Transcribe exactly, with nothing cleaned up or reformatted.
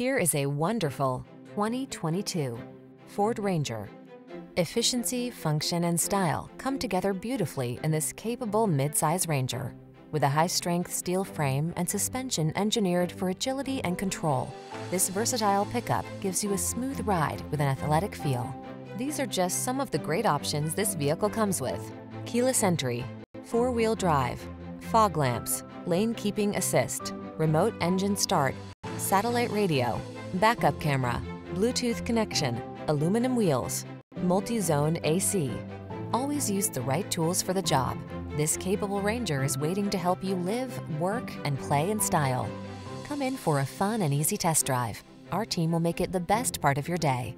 Here is a wonderful twenty twenty-two Ford Ranger. Efficiency, function, and style come together beautifully in this capable midsize Ranger. With a high-strength steel frame and suspension engineered for agility and control, this versatile pickup gives you a smooth ride with an athletic feel. These are just some of the great options this vehicle comes with: keyless entry, four-wheel drive, fog lamps, lane keeping assist, remote engine start, satellite radio, backup camera, Bluetooth connection, aluminum wheels, multi-zone A C. Always use the right tools for the job. This capable Ranger is waiting to help you live, work, and play in style. Come in for a fun and easy test drive. Our team will make it the best part of your day.